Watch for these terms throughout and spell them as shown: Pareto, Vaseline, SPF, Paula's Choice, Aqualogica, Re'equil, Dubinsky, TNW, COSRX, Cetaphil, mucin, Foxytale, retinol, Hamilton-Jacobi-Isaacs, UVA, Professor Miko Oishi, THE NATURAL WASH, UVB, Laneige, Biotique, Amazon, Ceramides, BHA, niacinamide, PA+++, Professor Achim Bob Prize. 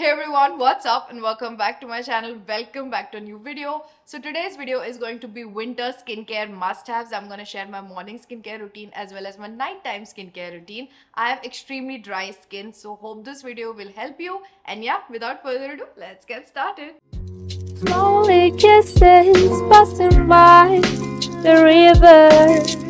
Hey everyone, what's up and welcome back to my channel. Welcome back to a new video. So today's video is going to be winter skincare must-haves. I'm going to share my morning skincare routine as well as my nighttime skincare routine. I have extremely dry skin, so hope this video will help you. And yeah, without further ado, let's get started. Lonely kisses passing by the river.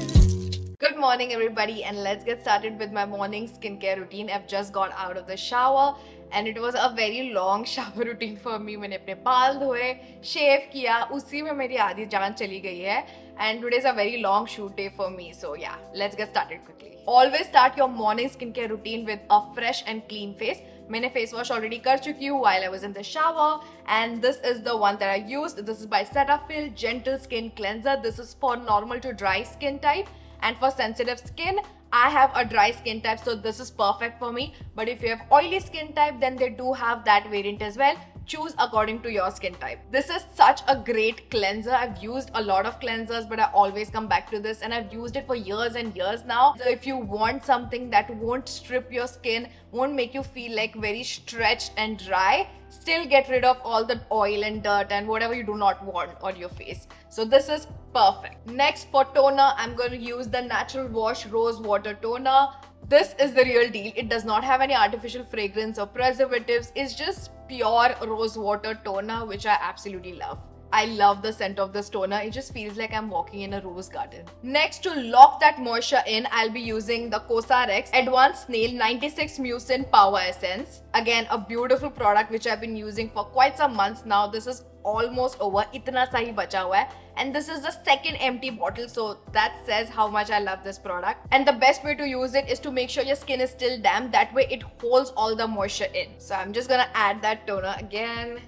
Good morning everybody, and let's get started with my morning skincare routine. I've just got out of the shower and it was a very long shower routine for me. मैंने अपने बाल धोए, shave किया, उसी में मेरी आधी जान चली गई है. And today's a very long shoot day for me, so yeah, let's get started quickly. Always start your morning skincare routine with a fresh and clean face. मैंने face wash already कर चुकी हूँ while I was in the shower, and this is the one that I used. This is by Cetaphil Gentle Skin Cleanser. This is for normal to dry skin type. And for sensitive skin, I have a dry skin type, so this is perfect for me. But if you have oily skin type, then they do have that variant as well. Choose according to your skin type. This is such a great cleanser. I've used a lot of cleansers, but I always come back to this, and I've used it for years and years now. So if you want something that won't strip your skin, won't make you feel like very stretched and dry, still get rid of all the oil and dirt and whatever you do not want on your face. So this is perfect. Next, for toner, I'm going to use the Natural Wash Rose Water Toner. This is the real deal. It does not have any artificial fragrance or preservatives. It's just pure rose water toner, which I absolutely love. I love the scent of this toner. It just feels like I'm walking in a rose garden. Next, to lock that moisture in, I'll be using the COSRX Advanced Snail 96 Mucin Power Essence. Again, a beautiful product which I've been using for quite some months now. This is almost over. Itna sa hi bacha hua hai. And this is the second empty bottle, so that says how much I love this product. And the best way to use it is to make sure your skin is still damp. That way it holds all the moisture in. So I'm just gonna add that toner again.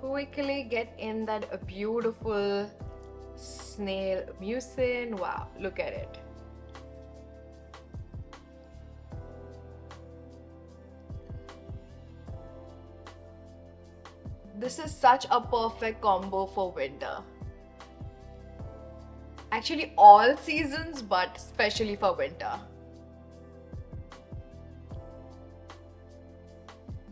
Quickly get in that beautiful snail mucin. Wow, look at it. This is such a perfect combo for winter. Actually, all seasons, but especially for winter.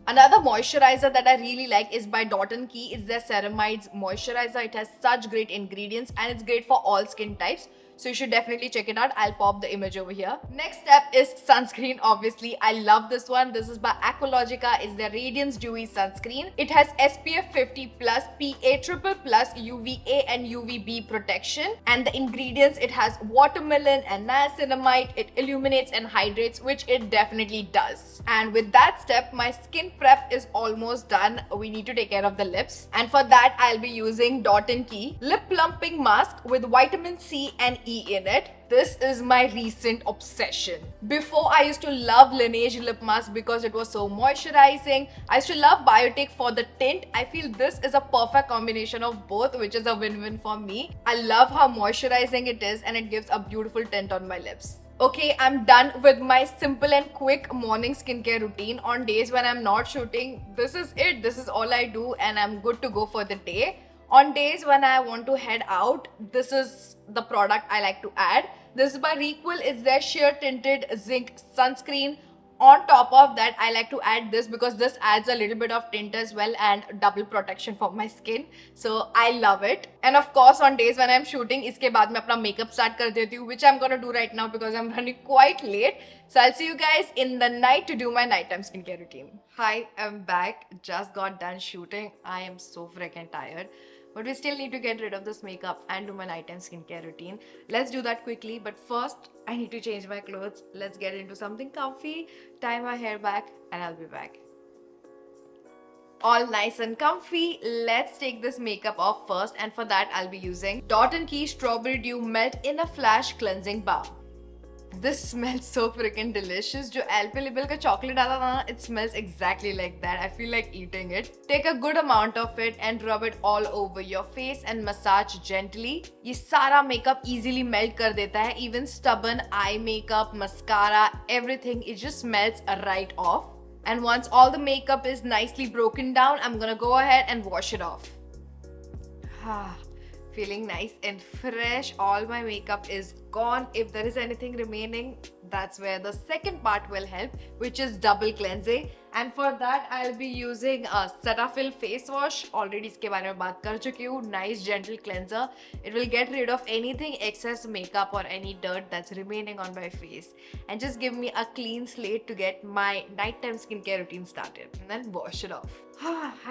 Another moisturizer that I really like is by Dot & Key. It's their Ceramides Moisturizer. It has such great ingredients and it's great for all skin types. So you should definitely check it out. I'll pop the image over here. Next step is sunscreen, obviously. I love this one. This is by Aqualogica. It's their Radiance Dewy Sunscreen. It has SPF 50+, PA+++, UVA and UVB protection. And the ingredients, it has watermelon and niacinamide. It illuminates and hydrates, which it definitely does. And with that step, my skin prep is almost done. We need to take care of the lips. And for that, I'll be using Dot & Key Lip Plumping Mask with vitamin C and E in it. This is my recent obsession. Before, I used to love Laneige lip mask because it was so moisturizing. I used to love Biotique for the tint. I feel this is a perfect combination of both, which is a win-win for me. I love how moisturizing it is and it gives a beautiful tint on my lips. Okay, I'm done with my simple and quick morning skincare routine. On days when I'm not shooting, this is it. This is all I do and I'm good to go for the day. On days when I want to head out, this is the product I like to add. This is by Re'equil. It's their Sheer Tinted Zinc Sunscreen. On top of that, I like to add this because this adds a little bit of tint as well and double protection for my skin. So I love it. And of course, on days when I'm shooting, iske baad main apna makeup start kar deti hu, which I'm gonna do right now because I'm running quite late. So I'll see you guys in the night to do my nighttime skincare routine. Hi, I'm back. Just got done shooting. I am so freaking tired. But we still need to get rid of this makeup and do my nighttime skincare routine. Let's do that quickly. But first, I need to change my clothes. Let's get into something comfy, tie my hair back, and I'll be back. All nice and comfy. Let's take this makeup off first. And for that, I'll be using Dot & Key Strawberry Dew Melt in a Flash Cleansing Balm. This smells so freaking delicious. Jo Alpilibel ka chocolate aata tha na, it smells exactly like that. I feel like eating it. Take a good amount of it and rub it all over your face and massage gently. Ye sara makeup easily melt kar deta hai. Even stubborn eye makeup, mascara, everything, it just melts right off. And once all the makeup is nicely broken down, I'm gonna go ahead and wash it off. Feeling nice and fresh. All my makeup is gone. If there is anything remaining, That's where the second part will help, which is double cleansing. And for that, I'll be using a Cetaphil face wash. Already iske baare mein baat kar chuki hu. Nice gentle cleanser. It will get rid of anything excess makeup or any dirt that's remaining on my face, and just give me a clean slate to get my nighttime skincare routine started, and then wash it off.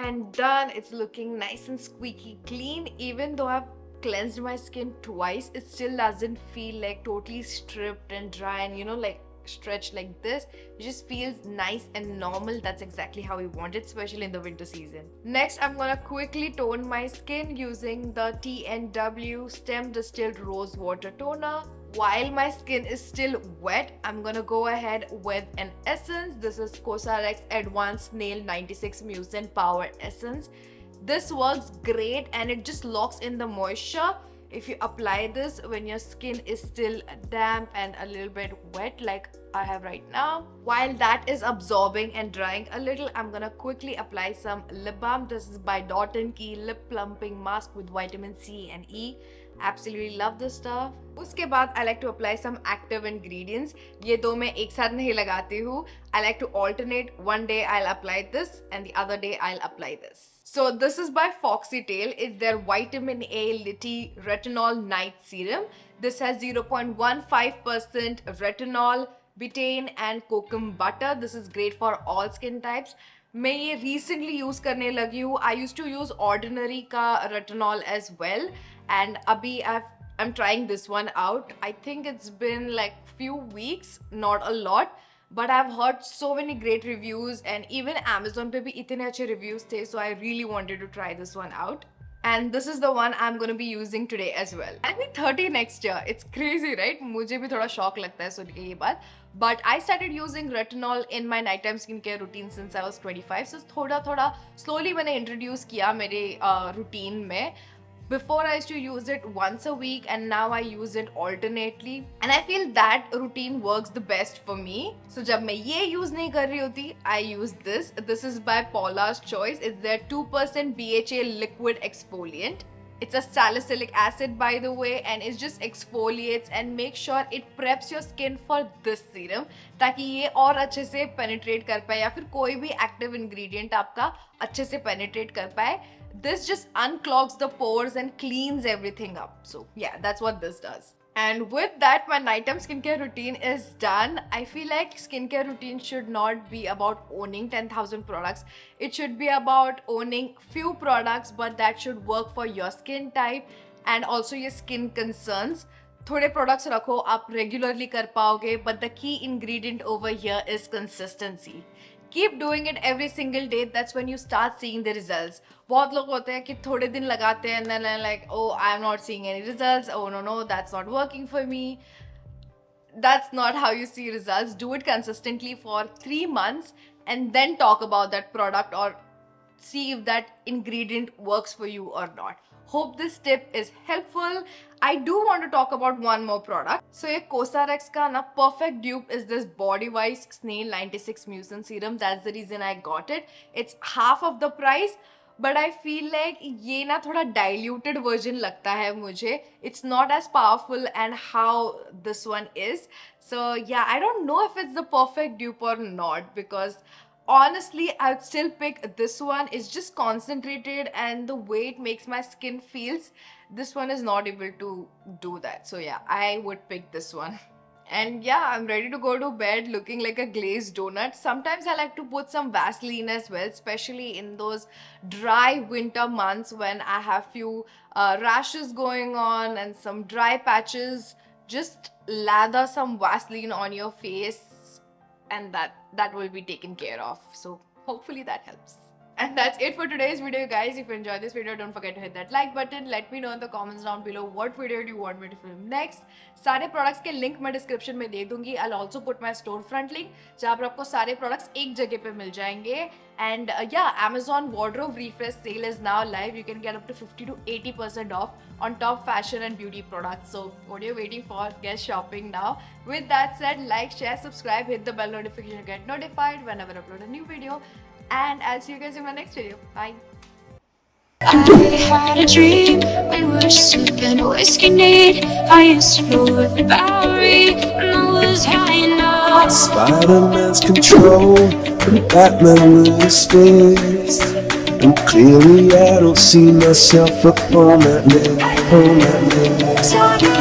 And done. It's looking nice and squeaky clean. Even though I've cleansed my skin twice, it still doesn't feel like totally stripped and dry and, you know, like stretched like this. It just feels nice and normal. That's exactly how we want it, especially in the winter season. Next, I'm gonna quickly tone my skin using the TNW Stem Distilled Rose Water Toner. While my skin is still wet, I'm gonna go ahead with an essence. This is COSRX Advanced Nail 96 Mucin Power Essence. This works great and it just locks in the moisture. If you apply this when your skin is still damp and a little bit wet like I have right now. While that is absorbing and drying a little, I'm gonna quickly apply some lip balm. This is by Dot & Key Lip Plumping Mask with vitamin C and E. Absolutely love this stuff. उसके बाद I like to apply some active ingredients. ये दो मैं एक साथ नहीं लगाती हूँ. I like to alternate. One day I'll apply this and the other day I'll apply this. So this is by Foxytale. It's their Vitamin A Litty Retinol Night Serum. This has 0.15% retinol, betaine and cocoa butter. This is great for all skin types. मैं ये recently use करने लगी हूँ. I used to use ordinary का retinol as well, and abhi I'm trying this one out. I think it's been like few weeks, not a lot. But I've heard so many great reviews, and even Amazon पे भी इतने अच्छे reviews थे, so I really wanted to try this one out. And this is the one I'm going to be using today as well. I'll be 30 next year. It's crazy, right? मुझे भी थोड़ा shock लगता है सुन के ये बात. But I started using retinol in my nighttime skincare routine since I was 25. So थोड़ा slowly मैंने introduce किया मेरे routine में. Before I used to use it once a week, and now I use it alternately, and I feel that routine works the best for me. So जब मैं ये use नहीं कर रही होती, I use this. This is by Paula's Choice. It's their 2% BHA liquid exfoliant. It's a salicylic acid, by the way, and it just exfoliates and makes sure it preps your skin for this serum ताकि ये और अच्छे से penetrate कर पाए या फिर कोई भी active ingredient आपका अच्छे से penetrate कर पाए. This just unclogs the pores and cleans everything up. So yeah, that's what this does. And with that, my nighttime skincare routine is done. I feel like skincare routine should not be about owning 10,000 products. It should be about owning few products, but that should work for your skin type and also your skin concerns. थोड़े products रखो आप regularly कर पाओगे, but the key ingredient over here is consistency. Keep doing it every single day. That's when you start seeing the results. बहुत लोग होते हैं कि थोड़े दिन लगाते हैं and then I'm like, oh, I'm not seeing any results. Oh no, that's not working for me. That's not how you see results. Do it consistently for 3 months and then talk about that product or see if that ingredient works for you or not. Hope this tip is helpful. I do want to talk about one more product. So ये COSRX का ना perfect dupe is this Body Wise Snail 96 Mucin Serum. That's the reason I got it. It's half of the price, but I feel like ये ना थोड़ा diluted version लगता है मुझे. It's not as powerful and how this one is. So yeah, I don't know if it's the perfect dupe or not, because honestly, I would still pick this one. It's just concentrated, and the way it makes my skin feels, this one is not able to do that. So yeah, I would pick this one. And yeah, I'm ready to go to bed looking like a glazed donut. Sometimes I like to put some Vaseline as well, especially in those dry winter months when I have few rashes going on and some dry patches. Just lather some Vaseline on your face, and that will be taken care of. So hopefully that helps. And that's it for today's video, guys. If you enjoyed this video, don't forget to hit that like button. Let me know in the comments down below what video do you want me to film next. सारे products के link मैं description में दे दूँगी. I'll also put my storefront link, जहाँ पर आपको सारे products एक जगह पे मिल जाएंगे. And yeah, Amazon wardrobe refresh sale is now live. You can get up to 50 to 80% off on top fashion and beauty products. So what are you waiting for? Get shopping now. With that said, like, share, subscribe, hit the bell notification to get notified whenever I upload a new video. And I'll see you guys in my next video. Bye. had a dream. We were sipping whiskey neat. I used to roll with the Bowery when I was high enough. Spider-Man's control and Batman with his face. And clearly I don't see myself upon that list.